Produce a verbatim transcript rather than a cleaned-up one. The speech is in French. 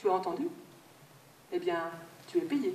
Tu as entendu? Eh bien, tu es payé.